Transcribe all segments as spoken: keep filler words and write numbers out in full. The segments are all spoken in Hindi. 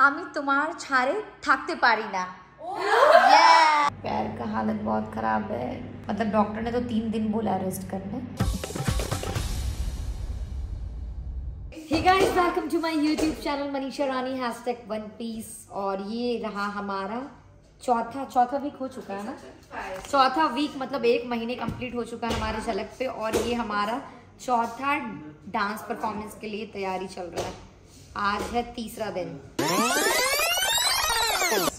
आमी तुम्हार छारे थाकते पारी ना। yeah! पैर का हालत बहुत खराब है, मतलब डॉक्टर ने तो तीन दिन बोला रेस्ट करने। Hey guys, welcome to my YouTube channel Manisha Rani hashtag one piece. और ये रहा हमारा चौथा चौथा वीक हो चुका है ना, चौथा वीक मतलब एक महीने कंप्लीट हो चुका है हमारे झलक पे। और ये हमारा चौथा डांस परफॉर्मेंस के लिए तैयारी चल रहा है। आज है तीसरा दिन।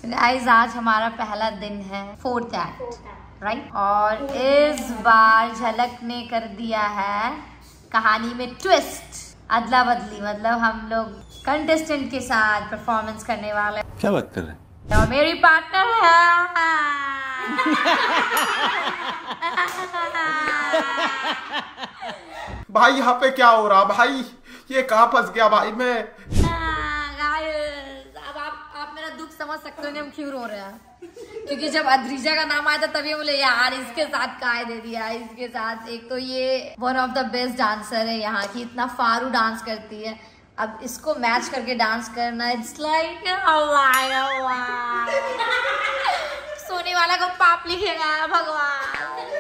गाइस आज हमारा पहला दिन है, फोर्थ एक्ट राइट। और इस बार झलक ने कर दिया है कहानी में ट्विस्ट, अदला बदली। मतलब हम लोग कंटेस्टेंट के साथ परफॉर्मेंस करने वाले। क्या बात कर रहे हैं? तो मेरी पार्टनर है। भाई यहाँ पे क्या हो रहा भाई, ये कहाँ फंस गया भाई मैं। अब आप आप मेरा दुख समझ सकते हो, हम क्यों रो रहे हैं। क्योंकि जब अद्रिजा का नाम आया था तभी बोले यार इसके साथ काय दे दिया इसके साथ। एक तो ये one of the best dancer है यहाँ की, इतना फारू डांस करती है। अब इसको मैच करके डांस करना, इट्स लाइक सोने वाला को पाप लिखेगा भगवान।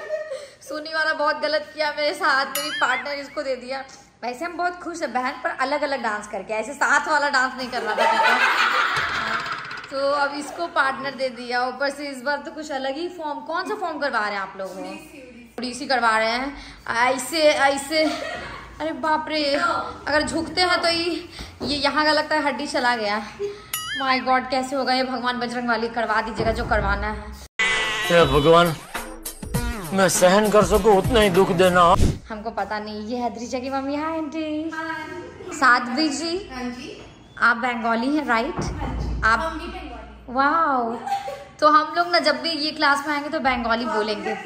सोने वाला बहुत गलत किया मेरे साथ, मेरी पार्टनर इसको दे दिया। वैसे हम बहुत खुश है बहन, पर अलग अलग डांस करके, ऐसे साथ वाला डांस नहीं कर रहा था। तो अब इसको पार्टनर दे दिया, ऊपर से इस बार तो कुछ अलग ही फॉर्म। कौन सा फॉर्म करवा रहे हैं आप लोग? ओडिसी करवा रहे हैं। ऐसे ऐसे अरे बाप रे, अगर झुकते हैं तो ये यहाँ का लगता है हड्डी चला गया। माय गॉड कैसे होगा ये, भगवान बजरंग वाली करवा दीजिएगा जो करवाना है। हे भगवान मैं सहन कर सकूं उतना ही दुख देना। हमको पता नहीं। ये अद्रिजा की मम्मी है आंटी साध्वी जी। आप बंगाली हैं राइट? आप वाओ। तो हम लोग ना जब भी ये क्लास में आएंगे तो बंगाली बोलेंगे।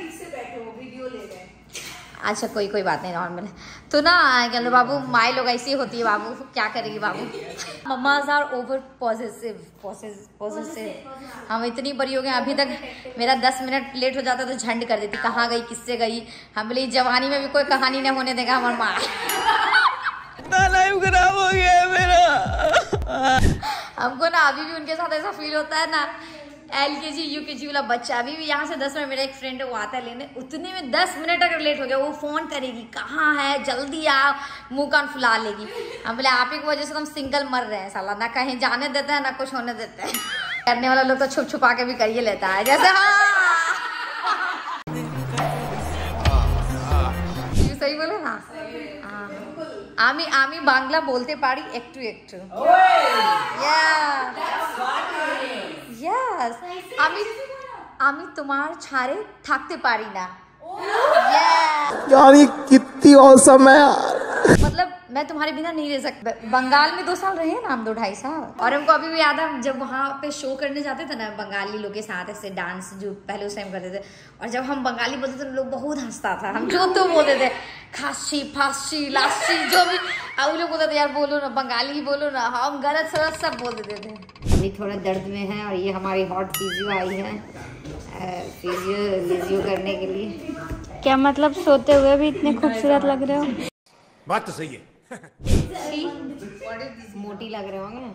अच्छा कोई कोई बात नहीं, नॉर्मल है। तो ना क्या लो बाबू, माई लोग ऐसी होती है बाबू, क्या करेगी बाबू। Mummas are over positive positive. हम इतनी बड़ी हो गए, अभी तक मेरा दस मिनट लेट हो जाता तो झंड कर देती, कहाँ गई किससे गई। हम बोले जवानी में भी कोई कहानी नहीं होने देगा हमारे माँ। खराब हो गया मेरा। हमको ना अभी भी उनके साथ ऐसा फील होता है ना, एल के जी यू के जी वाला बच्चा। अभी भी यहाँ से दस मिनट, मेरा एक फ्रेंड है वो आता है लेने, उतने में दस मिनट अगर लेट हो गया वो फ़ोन करेगी कहाँ है जल्दी आओ, मुँह कान फुला लेगी। हम बोले आप ही की वजह से हम सिंगल मर रहे हैं साला, ना कहीं जाने देते हैं ना कुछ होने देते हैं। करने वाला लोग तो छुप छुपा के भी कर ही लेता है जैसे। हाँ सही बोले ना, आमी आमी बांग्ला बोलते पारी एकटू एकटू। यस आमी आमी तुम्हार छारे थाकते पारी ना। यार ये कितनी औसम है यार, मतलब मैं तुम्हारे बिना नहीं रह सकती। बंगाल में दो साल रहे हैं ना हम, दो ढाई साल। और हमको अभी भी याद है जब वहाँ पे शो करने जाते थे ना बंगाली लोग के साथ ऐसे डांस जो पहले उस टाइम करते थे, और जब हम बंगाली बोलते थे लोग बहुत हंसता था। हम जो तो बोलते थे खासी फासी लासी जो भी, अब लोग बोलते थे यार बोलो ना बंगाली ही बोलो ना। हम गलत सलत सब बोल देते थे। अभी थोड़ा दर्द में है और ये हमारी हॉट फिजियो आई है, फिजियो फिजियो करने के लिए। क्या मतलब सोते हुए भी इतने खूबसूरत लग रहे हो? बात तो सही है। मोटी लग रहे होंगे।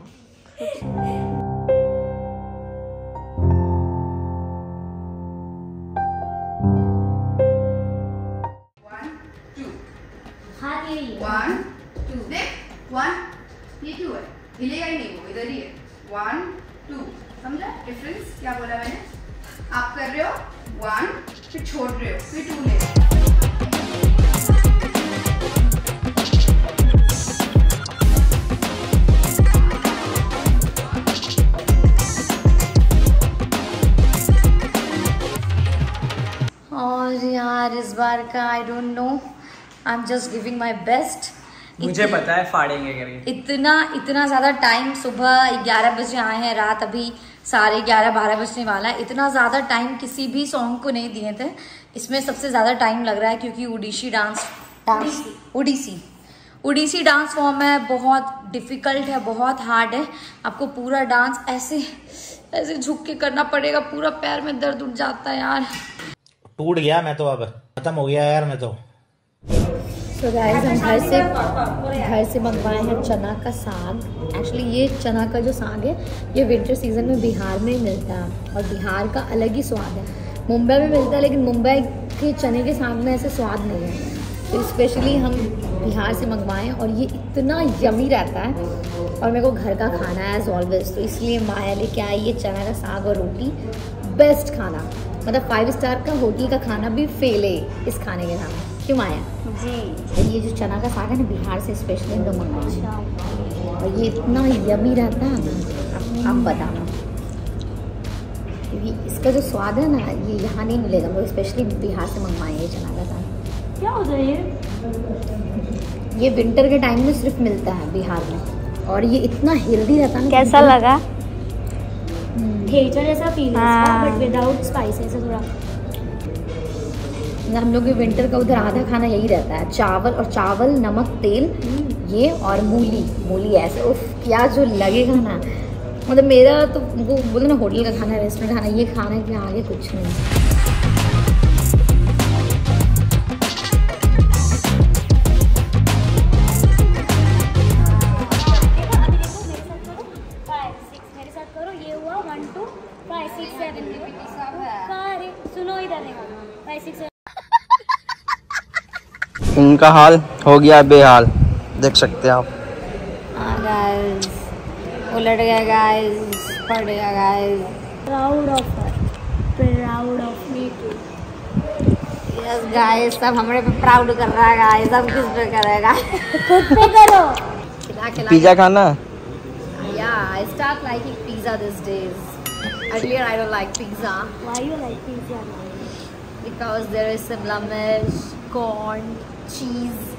हाँ ये वन टू देख, वन ये टू है, हिलेगा ही नहीं वो, इधर ही है। वन टू समझा डिफरेंस क्या बोला मैंने? आप कर रहे हो वन फिर छोड़ रहे हो फिर टू ले। यार इस बार का I don't know, I am just giving my best. मुझे पता है फाड़ेंगे करके। इतना इतना ज़्यादा टाइम, सुबह ग्यारह बजे आए हैं, रात अभी साढ़े ग्यारह बारह बजने वाला है। इतना ज़्यादा टाइम किसी भी सॉन्ग को नहीं दिए थे। इसमें सबसे ज़्यादा टाइम लग रहा है क्योंकि Odissi dance dance Odissi Odissi dance form है, बहुत डिफ़िकल्ट है, बहुत हार्ड है। आपको पूरा डांस ऐसे ऐसे झुक के करना पड़ेगा, पूरा पैर में दर्द उठ जाता है यार। टूट गया मैं तो, अब खत्म हो गया यार मैं तो। तो गाइस हम घर से घर से मंगवाए हैं चना का साग। एक्चुअली ये चना का जो साग है ये विंटर सीजन में बिहार में मिलता है और बिहार का अलग ही स्वाद है। मुंबई में मिलता है लेकिन मुंबई के चने के साग में ऐसे स्वाद नहीं है, तो स्पेशली हम बिहार से मंगवाएं और ये इतना यमी रहता है। और मेरे को घर का खाना है एज ऑलवेज, तो इसलिए माया लेके आई ये चना का साग और रोटी। बेस्ट खाना, मतलब फाइव स्टार का होटल का खाना भी फेल है इस खाने के साथ। क्यों माया जी? ये जो चना का साग है ना बिहार से स्पेशली हम मंगवाएं और ये इतना यमी रहता है ना, आप बताना। क्योंकि इसका जो स्वाद है ना ये यहाँ नहीं मिलेगा, वो स्पेशली बिहार से मंगवाएं ये चना का साग। क्या हो जाए ये विंटर के टाइम में सिर्फ मिलता है बिहार में और ये इतना हेल्दी रहता है। कैसा लगा? ठेचा जैसा फील है इसका, बट विदाउट स्पाइसेस है थोड़ा। हम लोग के विंटर का उधर आधा खाना यही रहता है, चावल और चावल नमक तेल ये और मूली मूली ऐसे। उफ क्या जो लगेगा ना, मतलब मेरा तो वो बोले ना होटल का खाना रेस्टोरेंट खाना, ये खाने के आगे कुछ नहीं। उनका हाल हो गया बेहाल, देख सकते हैं आप। गाइस उलट गया, गाइस पड़ गया, guys proud of proud of me too. Yes guys सब हमारे पे प्राउड कर रहा है। गाइस सब किस पे करेगा? खुद पे करो। खिला खिला पिज्जा खाना। या I start liking pizza this days. Earlier I don't like pizza. Why you like pizza? Because there is simla mirch, corn, cheese,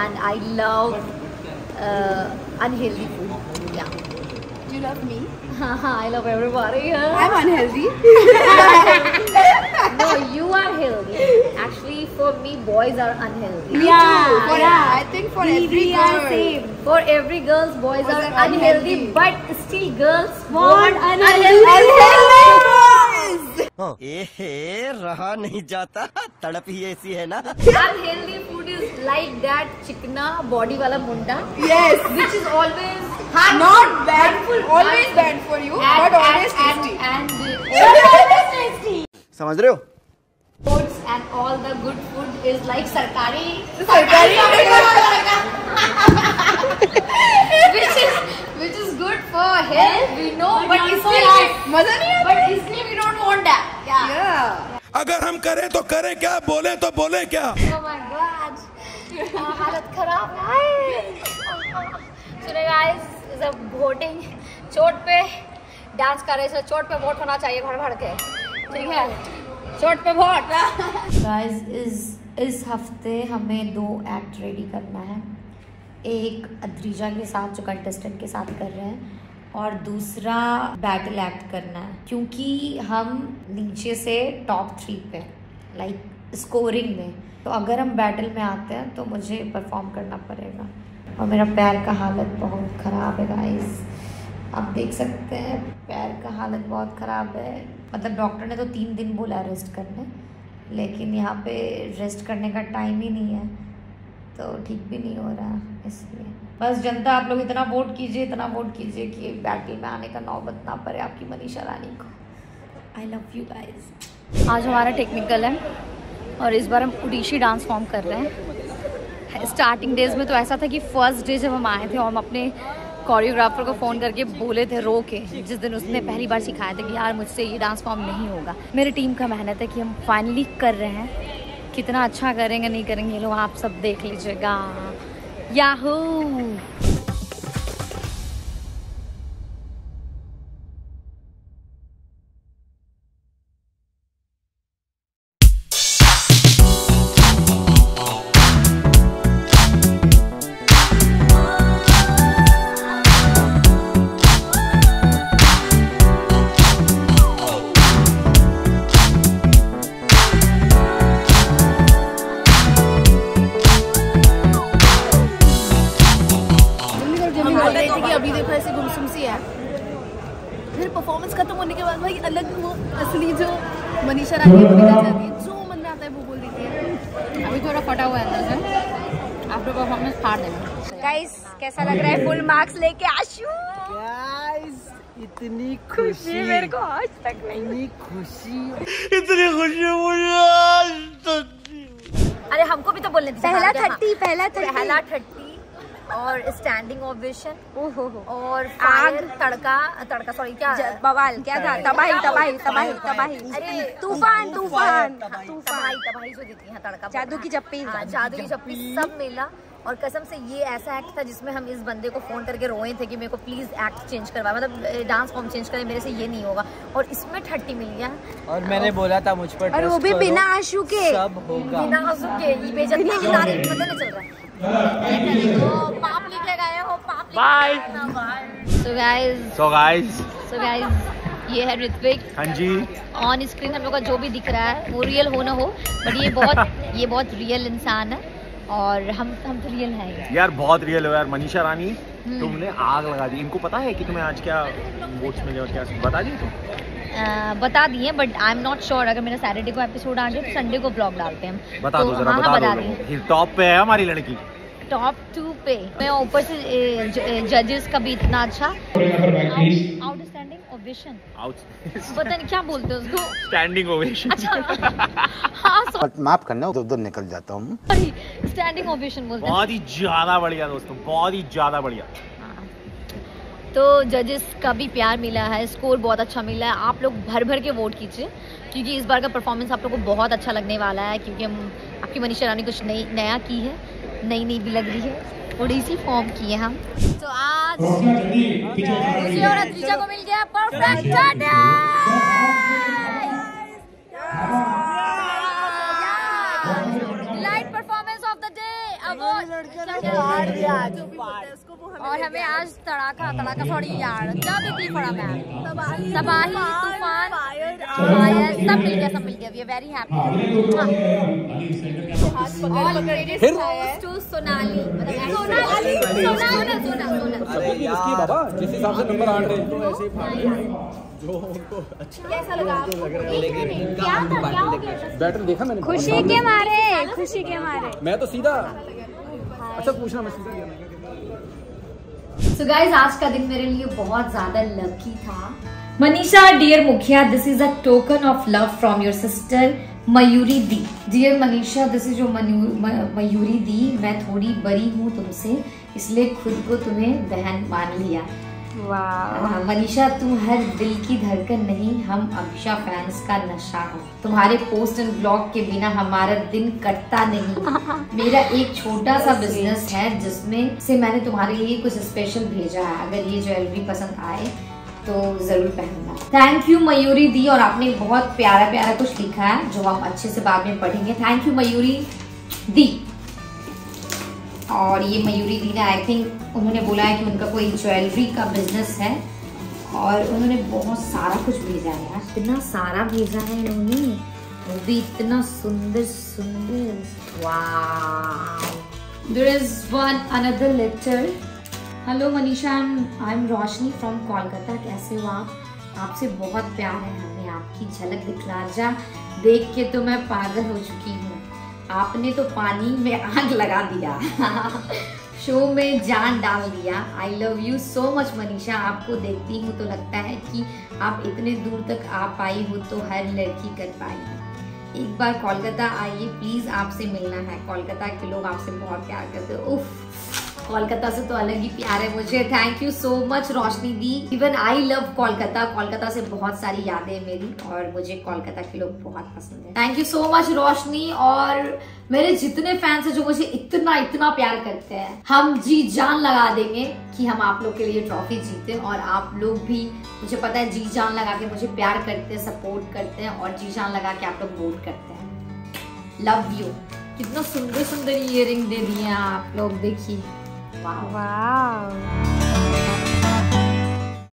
and I love uh, unhealthy food. Yeah. Do you love me? Ha ha! I love everybody. Yeah. I'm unhealthy. No, you are healthy. Actually, for me, boys are unhealthy. Yeah, for, yeah. I think for we, every we girl. Are same. For every girls, boys are, are unhealthy, unhealthy, but still girls want unhealthy. unhealthy. Oh. ए, ए, रहा नहीं जाता, तड़प ही ऐसी है ना। Unhealthy food is like that चिकना बॉडी वाला मुंडा। Yes, which is always not bad, always bad for you, but always tasty. And always tasty. समझ रहे हो? Foods and all the good food is like सरकारी सरकारी which is which is good for health. We know, but इसलिए मजा नहीं है, but इसलिए we don't want that. Yeah. Yeah. अगर हम करें तो करें क्या, बोले तो बोले क्या। Oh my God, हालत खराब है। सुने guys, जब voting चोट पे डांस कर रहे थे, चोट पे वोट होना चाहिए भर भर के, ठीक है? चोट पे वोट। Guys, इस इस हफ्ते हमें दो एक्ट रेडी करना है, एक अद्रिजा के साथ जो कंटेस्टेंट के साथ कर रहे हैं और दूसरा बैटल एक्ट करना है, क्योंकि हम नीचे से टॉप थ्री पे लाइक स्कोरिंग में, तो अगर हम बैटल में आते हैं तो मुझे परफॉर्म करना पड़ेगा। और मेरा पैर का हालत बहुत ख़राब है गाइस, आप देख सकते हैं पैर का हालत बहुत ख़राब है। मतलब डॉक्टर ने तो तीन दिन बोला रेस्ट करने, लेकिन यहाँ पे रेस्ट करने का टाइम ही नहीं है, तो ठीक भी नहीं हो रहा, इसलिए बस जनता आप लोग इतना वोट कीजिए, इतना वोट कीजिए कि बैटल में आने का नौबत ना पड़े आपकी मनीषा रानी को। I love you guys. आज हमारा टेक्निकल है और इस बार हम उड़ीसी डांस फॉर्म कर रहे हैं। स्टार्टिंग डेज में तो ऐसा था कि फर्स्ट डे जब हम आए थे और हम अपने कोरियोग्राफर को फ़ोन करके बोले थे रो के, जिस दिन उसने पहली बार सिखाया था कि यार मुझसे ये डांस फॉर्म नहीं होगा। मेरी टीम का मेहनत है कि हम फाइनली कर रहे हैं, कितना अच्छा करेंगे नहीं करेंगे ये लोग आप सब देख लीजिएगा। याहू अपना परफॉर्मेंस फाड़ देना। गाइस कैसा लग रहा है फुल मार्क्स लेके आशु? गाइस इतनी खुशी मेरे को आज तक नहीं, इतनी खुशी इतनी खुशी मुझे आज तक। अरे हमको भी तो बोलने दीजिए। पहला थर्टी पहला थर्टी पहला थर्टी और स्टैंडिंग ओवेशन और आग तड़का तड़का सॉरी क्या बवाल क्या था तबाही तबाही तबाही तबाही अरे तूफान तूफान तबाही तबाही जो देती है तड़का जादू की चप्पी जादू की चप्पी सब मिला। और कसम से ये ऐसा एक्ट था जिसमें हम इस बंदे को फोन करके रोए थे कि मेरे को प्लीज एक्ट चेंज करवा, मतलब डांस फॉर्म चेंज करे, मेरे से ये नहीं होगा। और इसमें थर्टी मिल गया और मैंने बोला था मुझ पर और वो भी बिना आंसू के सब होगा बिना आंसू के। ये बेइज्जती की तारीफ पता नहीं चल रहा है पाप निकले गए हो पाप। Bye. So guys so guys so guys ये है ऋत्विक। हाँ जी ऑन स्क्रीन हम लोग का जो भी दिख रहा है वो रियल हो ना हो बट ये बहुत ये बहुत रियल इंसान है और हम हम तो रियल हैं यार, बहुत रियल हो यार। मनीषा रानी तुमने आग लगा दी। इनको पता है कि तुम्हें आज क्या वोट्स मिले और क्या बता दिए तुम? Uh, बता दिए but I am not sure. अगर मेरा सैटरडे को एपिसोड आ गया तो संडे को ब्लॉग डालते हैं। बता तो, दो जरा, हाँ, बता दिए। टॉप पे है हमारी लड़की, टॉप टू पे। मैं ऊपर से जजेस का भी इतना अच्छा आउटस्टैंडिंग ओवेशन पता नहीं क्या बोलते हैं उसको, स्टैंडिंग ओवेशन। अच्छा माफ करना उधर निकल जाता हूँ। स्टैंडिंग ओवेशन बोलते हैं। बहुत ही ज्यादा बढ़िया दोस्तों, बहुत ही ज्यादा बढ़िया। तो जजेस का भी प्यार मिला है, स्कोर बहुत अच्छा मिला है। आप लोग भर भर के वोट कीजिए क्योंकि इस बार का परफॉर्मेंस आप लोगों को बहुत अच्छा लगने वाला है क्योंकि हम आपकी मनीषा रानी कुछ नई नया की है, नई नई भी लग रही है, ओडिसी फॉर्म की है हम। तो आज रोशनी और अद्रिजा को मिल गया perfect performance of the day. अब और हमें आज तड़ाका तड़ाका सॉरी यार जादू की फड़ा मैम तबाही तूफान फायर सब मिल गया सब मिल गया। We are very happy. फिर टू सोनाली सोनाली सोनाली सोनाली इसकी बाबा जिस हिसाब से नंबर आठ है ऐसे जो उनको अच्छा कैसा लगा आपको? बैटल देखा मैंने, खुशी के मारे खुशी के मारे मैं तो सीधा अच्छा पूछना मैं सीधा। So guys, आज का दिन मेरे लिए बहुत ज्यादा लकी था। Manisha dear Mukhiya, this is a token of love from your sister Mayuri दी। Dear Manisha, this is your Mayuri दी। मैं थोड़ी बड़ी हूँ तुमसे इसलिए खुद को तुम्हें बहन मान लिया। वाह मनीषा, तुम हर दिल की धड़कन नहीं, हम अभिषा फैंस का नशा हो। तुम्हारे पोस्ट एंड ब्लॉग के बिना हमारा दिन कटता नहीं। मेरा एक छोटा सा बिजनेस है जिसमें से मैंने तुम्हारे लिए कुछ स्पेशल भेजा है। अगर ये ज्वेलरी पसंद आए तो जरूर पहनना। थैंक यू मयूरी दी। और आपने बहुत प्यारा प्यारा कुछ लिखा है जो हम अच्छे से बाद में पढ़ेंगे। थैंक यू मयूरी दी। और ये मयूरी दी ने आई थिंक उन्होंने बोला है कि उनका कोई ज्वेलरी का बिजनेस है और उन्होंने बहुत सारा कुछ भेजा है। इतना सारा भेजा है इन्होंने, वो भी इतना सुंदर सुंदर। Wow, there is one another letter. Hello Manisha, I am Roshni from Kolkata. कैसे हो आप? आपसे बहुत प्यार है हमें। आपकी झलक दिखला जा देख के तो मैं पागल हो चुकी हूँ। आपने तो पानी में आग लगा दिया शो में जान डाल दिया। I love you so much Manisha. आपको देखती हूँ तो लगता है कि आप इतने दूर तक आ पाई हो तो हर लड़की कर पाई। एक बार कोलकाता आइए प्लीज, आपसे मिलना है। कोलकाता के लोग आपसे बहुत प्यार करते हो। उफ, कोलकाता से तो अलग ही प्यार है मुझे। Thank you so much Roshni दी। Even I love Kolkata. Kolkata से बहुत सारी यादें मेरी और मुझे कोलकाता के लोग बहुत पसंद है। Thank you so much Roshni. और मेरे जितने फैंस हैं जो मुझे इतना इतना प्यार करते हैं, हम जी जान लगा देंगे कि हम आप लोग के लिए ट्रॉफी जीते। और आप लोग भी मुझे पता है जी जान लगा के मुझे प्यार करते हैं, सपोर्ट करते हैं और जी जान लगा के आप लोग वोट करते हैं। Love you. कितना सुंदर सुंदर ईयर रिंग दे दिए आप लोग, देखिए वाह वाह।